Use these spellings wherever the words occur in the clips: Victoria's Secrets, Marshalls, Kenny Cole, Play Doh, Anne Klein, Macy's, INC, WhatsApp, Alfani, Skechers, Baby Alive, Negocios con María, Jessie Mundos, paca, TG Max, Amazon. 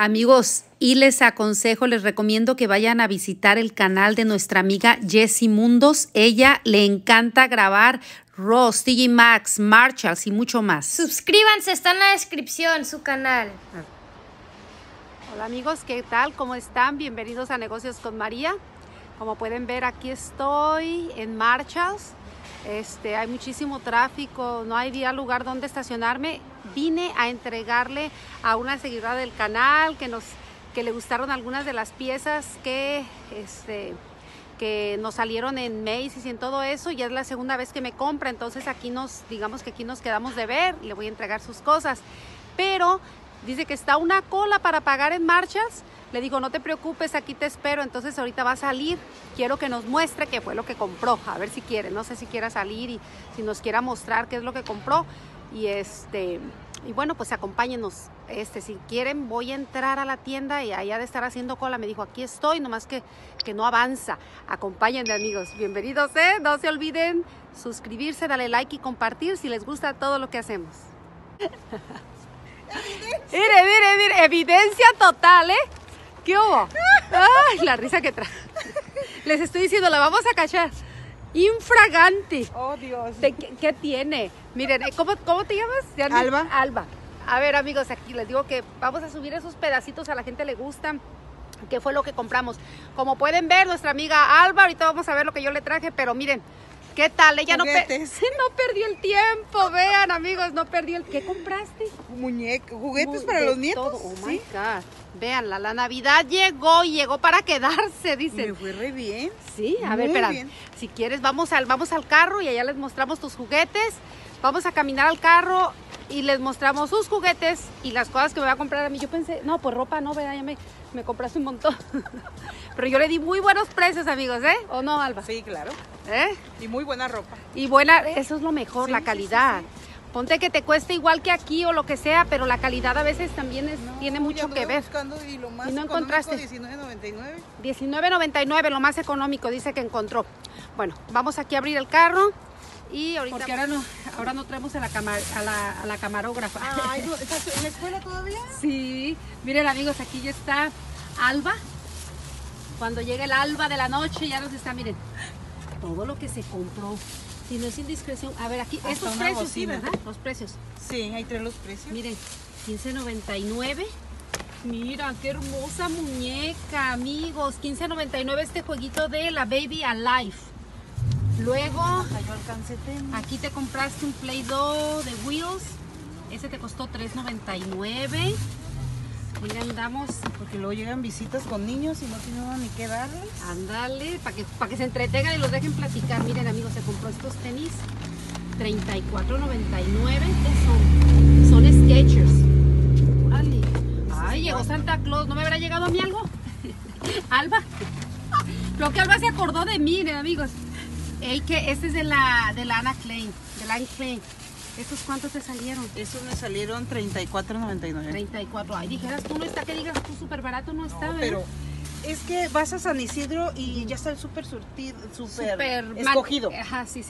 Amigos, y les aconsejo, les recomiendo que vayan a visitar el canal de nuestra amiga Jessie Mundos. Ella le encanta grabar Ross, TG Max, Marshalls y mucho más. Suscríbanse, está en la descripción su canal. Hola amigos, ¿qué tal? ¿Cómo están? Bienvenidos a Negocios con María. Como pueden ver, aquí estoy en Marshalls. Hay muchísimo tráfico, no había lugar donde estacionarme. Vine a entregarle a una seguidora del canal que le gustaron algunas de las piezas que nos salieron en Macy's y en todo eso. Ya es la segunda vez que me compra, entonces aquí digamos que aquí nos quedamos de ver. Le voy a entregar sus cosas, pero dice que está una cola para pagar en Marshalls. Le digo, no te preocupes, aquí te espero. Entonces ahorita va a salir. Quiero que nos muestre qué fue lo que compró. A ver si quiere, no sé si quiera salir y si nos quiera mostrar qué es lo que compró. Y bueno, pues acompáñenos. Si quieren, voy a entrar a la tienda y allá de estar haciendo cola. Me dijo, aquí estoy, nomás que no avanza. Acompáñenme, amigos. Bienvenidos, no se olviden suscribirse, darle like y compartir si les gusta todo lo que hacemos. Mire, mire, mire, evidencia total, ¿Qué hubo? Ay, la risa que trae. Les estoy diciendo, la vamos a cachar. Infragante. Oh, Dios. ¿Qué tiene? Miren, ¿cómo te llamas? Alba. Alba. A ver, amigos, aquí les digo que vamos a subir esos pedacitos, a la gente le gustan. ¿Qué fue lo que compramos? Como pueden ver, nuestra amiga Alba, ahorita vamos a ver lo que yo le traje, pero miren, ¿qué tal? Ella no perdió el tiempo, vean, amigos, no perdió el... ¿Qué compraste? Juguetes para los nietos. Todo. Oh, ¿sí? My God. Veanla, la Navidad llegó y llegó para quedarse, dicen. Me fue re bien. Sí, a ver, espera. Si quieres, vamos al carro y allá les mostramos tus juguetes. Vamos a caminar al carro y les mostramos sus juguetes y las cosas que me va a comprar a mí. Yo pensé, no, pues ropa no, ¿verdad? Ya me compraste un montón. Pero yo le di muy buenos precios, amigos, ¿O no, Alba? Sí, claro. Y muy buena ropa. Y buena, eso es lo mejor, sí, la calidad. Sí, sí, sí. Ponte que te cueste igual que aquí o lo que sea, pero la calidad a veces también tiene mucho que ver. Y lo más no encontraste. $19.99. $19.99, lo más económico, dice que encontró. Bueno, vamos aquí a abrir el carro. Y ahorita porque ahora no traemos a la camarógrafa. Ay, no, ¿estás en la escuela todavía? Sí. Miren, amigos, aquí ya está Alba. Cuando llegue el alba de la noche ya nos está, miren, todo lo que se compró. Si no es indiscreción, a ver, aquí estos precios, bocina. Sí, ¿verdad? Los precios. Sí, ahí traen los precios. Miren, $15.99. Mira, qué hermosa muñeca, amigos. $15.99 este jueguito de la Baby Alive. Luego, aquí te compraste un Play Doh de Wheels. Ese te costó $3.99. Mira, andamos. Porque luego llegan visitas con niños y no tienen ni qué darles. Ándale, para que se entretengan y los dejen platicar. Miren, amigos, se compró estos tenis. $34.99. ¿Qué son? Son Skechers. Órale. Ay, llegó Santa Claus. ¿No me habrá llegado a mí algo? Alba. Lo que Alba se acordó de mí, miren, amigos. Ey, que este es de la Anne Klein, de la Anne Klein. ¿Estos cuántos te salieron? Estos me salieron $34.99. 34. Ay, dijeras tú, no está, que digas tú, súper barato no está, ¿verdad? Pero es que vas a San Isidro y ya está el súper surtido, súper escogido. Ajá, sí,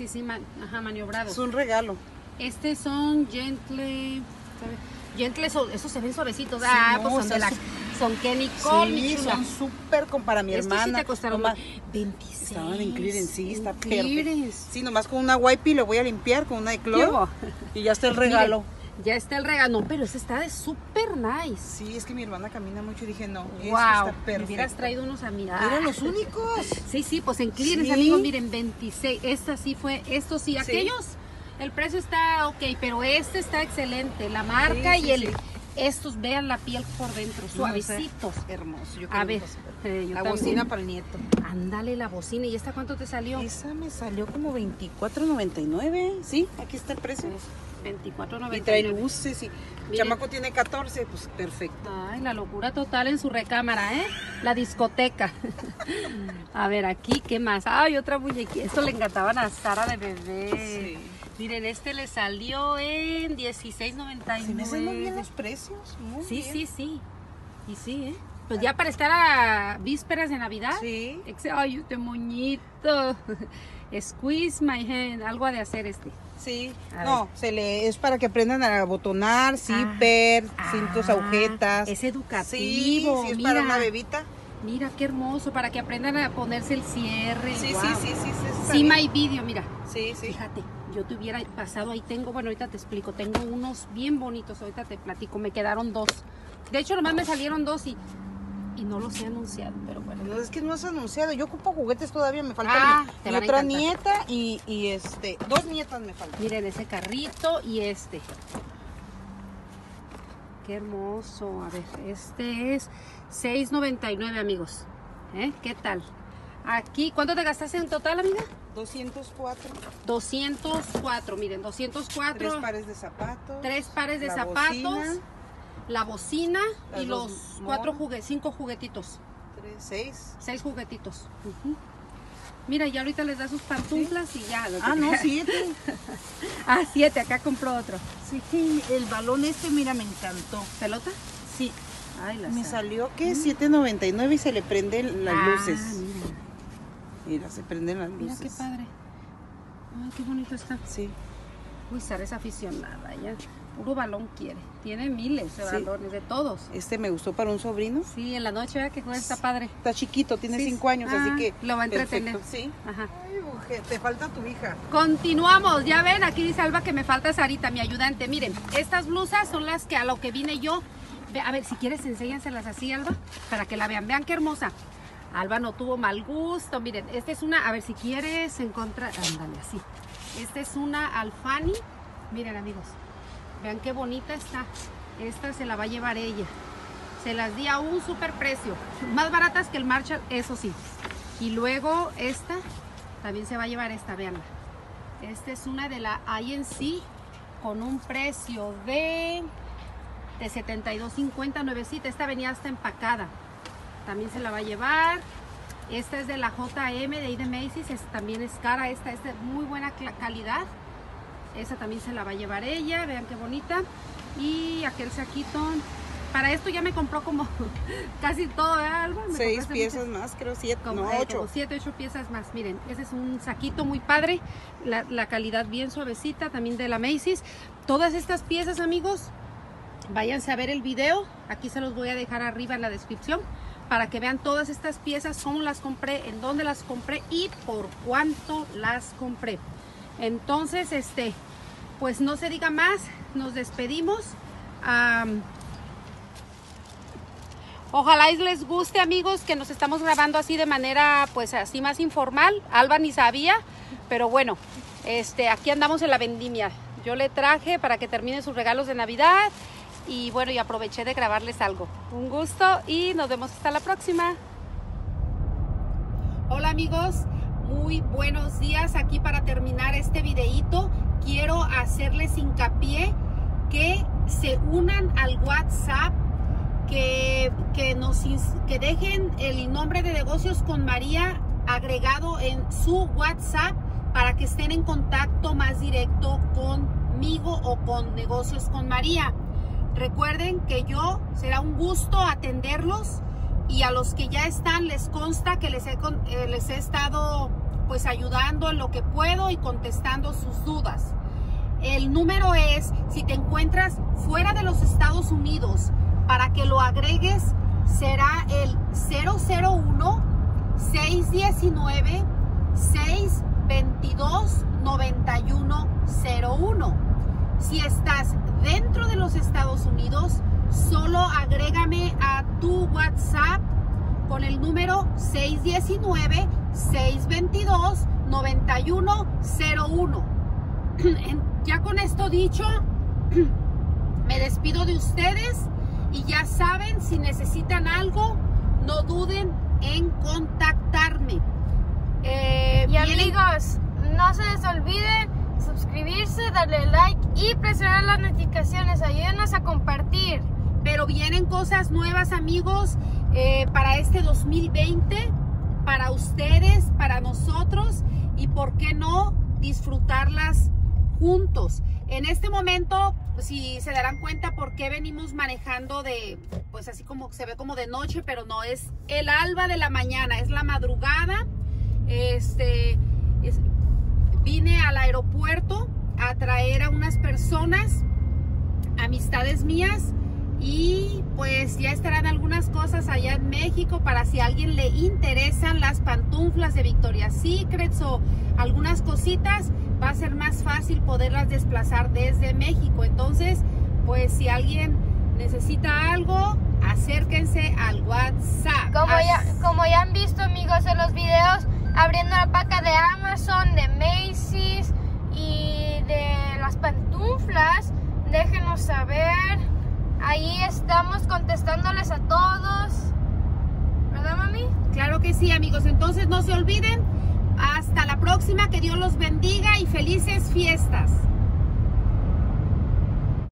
maniobrado. Es un regalo. Este son Gentle, ¿sabes? Gentle, esos se ven suavecitos. Sí, pues son de la... Son Kenny Cole, sí, son súper para mi hermana. Sí te costaron más. 26. Estaban en clearance, sí, está perfecto. Sí, nomás con una wipe lo voy a limpiar con una de cloro. Y ya está el regalo. Miren, ya está el regalo, pero ese está de súper nice. Sí, es que mi hermana camina mucho y dije, no, wow, eso está perfecto. Me hubieras traído unos a mirar. Eran los únicos. Sí, pues en clearance, sí. Amigos, miren, 26. Esta sí fue, estos sí, aquellos. El precio está ok, pero este está excelente. La marca sí, y el... Sí. Estos, vean la piel por dentro, suavecitos. No sé, hermoso. Yo creo, a ver, yo la también. Bocina para el nieto. Ándale, la bocina. ¿Y esta cuánto te salió? Esa me salió como $24.99. Sí, aquí está el precio. $24.99. Y trae luces. Y... Chamaco tiene 14, pues perfecto. Ay, la locura total en su recámara, La discoteca. A ver, aquí, ¿qué más? Ay, otra muñequita. Esto le encantaban a Sara de bebé. Sí. Miren, este le salió en $16.99. Se me salen bien los precios. Muy bien. Sí. Y sí, Pues ya para estar a vísperas de Navidad. Sí. Ay, este moñito. Squeeze my hand, algo ha de hacer este. Sí, a no, ver. Se le es para que aprendan a abotonar, zipper, cintos, agujetas. Es educativo. Sí, sí, es mira, para una bebita. Mira qué hermoso, para que aprendan a ponerse el cierre. Sí, wow. Sí. Sí, my video, mira. Sí, sí. Fíjate, yo te hubiera pasado, ahí tengo, bueno, ahorita te explico, tengo unos bien bonitos, ahorita te platico, me quedaron dos. De hecho, nomás me salieron dos y no los he anunciado, pero bueno. No, es que no has anunciado, yo ocupo juguetes todavía, me falta mi otra nieta y dos nietas me faltan. Miren ese carrito y este. Qué hermoso, a ver, este es $6.99, amigos. ¿Qué tal? Aquí, ¿cuánto te gastaste en total, amiga? 204. 204, miren, 204. 3 pares de zapatos. La bocina y los 5 juguetitos. 6 juguetitos. Uh-huh. Mira, ya ahorita les da sus pantuflas, ¿sí? Y ya. Ah, no, 7. 7, acá compró otro. Sí, el balón este, mira, me encantó. ¿Pelota? Sí. Ay, me salió que $7.99 y se le prenden las luces. Mira, se prenden las luces. Mira, qué padre. Ay, qué bonito está. Sí. Uy, Sara es aficionada, ya. Puro balón quiere. Tiene miles de balones, de todos. Este me gustó para un sobrino. Sí, en la noche, ¿verdad? Que juega, está padre. Está chiquito, tiene 5 años, así que lo va a entretener. Perfecto. Sí. Ajá. Ay, mujer, te falta tu hija. Continuamos, ya ven, aquí dice Alba que me falta Sarita, mi ayudante. Miren, estas blusas son las que a lo que vine yo. A ver, si quieres, enséñanselas así, Alba, para que la vean. Vean qué hermosa. Alba no tuvo mal gusto. Miren, esta es una, a ver, si quieres encontrar, ándale, así. Esta es una Alfani. Miren, amigos, vean qué bonita está. Esta se la va a llevar ella. Se las di a un super precio. Más baratas que el Marshall, eso sí. Y luego esta, también se va a llevar esta, veanla. Esta es una de la INC con un precio de $72.50, nuevecita. Esta venía hasta empacada. También se la va a llevar. Esta es de la JM, de ahí de Macy's. Esta también es cara. Esta es muy buena calidad. Esa también se la va a llevar ella. Vean qué bonita. Y aquel saquito. Para esto ya me compró como casi todo, ¿verdad, Alba? 6 piezas más, creo, 7, no, 8. 7, 8 piezas más. Miren, ese es un saquito muy padre. La calidad bien suavecita, también de la Macy's. Todas estas piezas, amigos, váyanse a ver el video, aquí se los voy a dejar arriba en la descripción para que vean todas estas piezas, cómo las compré, en dónde las compré y por cuánto las compré. Entonces, pues no se diga más, nos despedimos. Ojalá y les guste, amigos, que nos estamos grabando así de manera, pues así más informal. Alba ni sabía, pero bueno, aquí andamos en la vendimia. Yo le traje para que termine sus regalos de Navidad. Y bueno, y aproveché de grabarles algo. Un gusto y nos vemos hasta la próxima. Hola, amigos, muy buenos días. Aquí para terminar este videíto, quiero hacerles hincapié que se unan al WhatsApp, que dejen el nombre de Negocios con María agregado en su WhatsApp para que estén en contacto más directo conmigo o con Negocios con María. Recuerden que yo será un gusto atenderlos y a los que ya están les consta que les he estado pues ayudando en lo que puedo y contestando sus dudas. El número es, si te encuentras fuera de los Estados Unidos, para que lo agregues será el 001-619-622-9101. Si estás dentro de los Estados Unidos, solo agrégame a tu WhatsApp con el número 619-622-9101. Ya con esto dicho, me despido de ustedes y ya saben, si necesitan algo, no duden en contactarme. Y amigos, no se les olviden suscribirse, darle like y presionar las notificaciones, ayúdenos a compartir. Pero vienen cosas nuevas, amigos, para este 2020, para ustedes, para nosotros, y por qué no disfrutarlas juntos. En este momento, si se darán cuenta por qué venimos manejando pues así como se ve como de noche, pero no, es el alba de la mañana, es la madrugada. vine al aeropuerto a traer a unas personas, amistades mías, y pues ya estarán algunas cosas allá en México para si a alguien le interesan las pantuflas de Victoria's Secrets o algunas cositas, va a ser más fácil poderlas desplazar desde México. Entonces, pues si alguien necesita algo, acérquense al WhatsApp. Como ya han visto, amigos, en los videos, abriendo la paca de Amazon, de Macy's y de las pantuflas, déjenos saber. Ahí estamos contestándoles a todos, ¿verdad, mami? Claro que sí, amigos. Entonces no se olviden, hasta la próxima, que Dios los bendiga y felices fiestas.